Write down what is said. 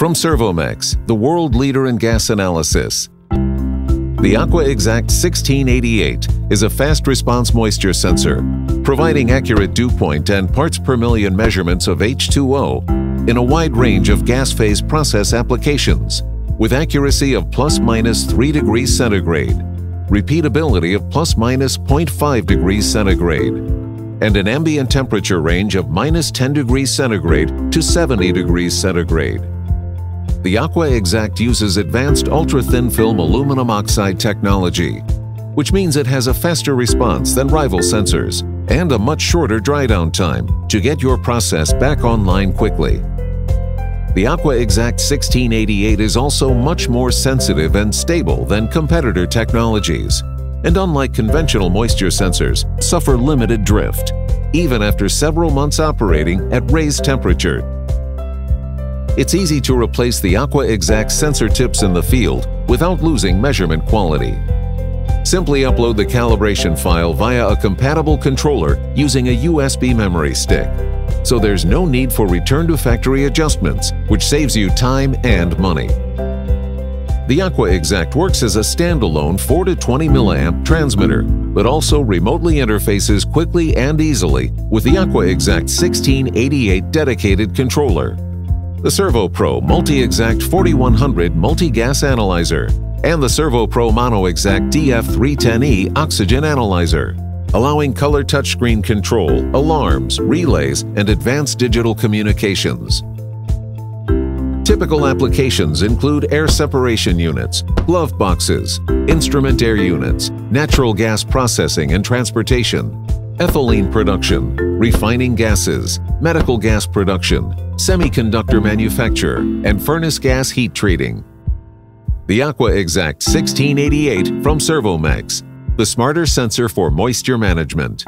From Servomex, the world leader in gas analysis, the AquaXact 1688 is a fast response moisture sensor, providing accurate dew point and parts per million measurements of H2O in a wide range of gas phase process applications, with accuracy of ±3 degrees centigrade, repeatability of ±0.5 degrees centigrade, and an ambient temperature range of -10 degrees centigrade to 70 degrees centigrade. The AquaXact uses advanced ultra-thin film aluminum oxide technology, which means it has a faster response than rival sensors and a much shorter dry-down time to get your process back online quickly. The AquaXact 1688 is also much more sensitive and stable than competitor technologies, and unlike conventional moisture sensors, suffer limited drift, even after several months operating at raised temperature. It's easy to replace the AquaXact sensor tips in the field without losing measurement quality. Simply upload the calibration file via a compatible controller using a USB memory stick, so there's no need for return to factory adjustments, which saves you time and money. The AquaXact works as a standalone 4 to 20 milliamp transmitter, but also remotely interfaces quickly and easily with the AquaXact 1688 dedicated controller, the ServoPro MultiExact 4100 Multi-Gas Analyzer, and the ServoPro MonoExact DF310E Oxygen Analyzer, allowing color touchscreen control, alarms, relays, and advanced digital communications. Typical applications include air separation units, glove boxes, instrument air units, natural gas processing and transportation, ethylene production, refining gases, medical gas production, semiconductor manufacture, and furnace gas heat treating. The AquaXact 1688 from Servomex, the smarter sensor for moisture management.